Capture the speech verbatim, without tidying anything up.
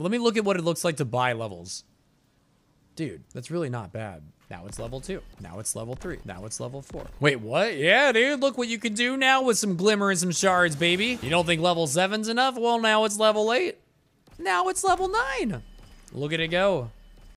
Let me look at what it looks like to buy levels. Dude, that's really not bad. Now it's level two. Now it's level three. Now it's level four. Wait, what? Yeah, dude, look what you can do now with some glimmer and some shards, baby. You don't think level seven's enough? Well, now it's level eight. Now it's level nine. Look at it go.